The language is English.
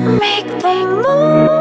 make the move.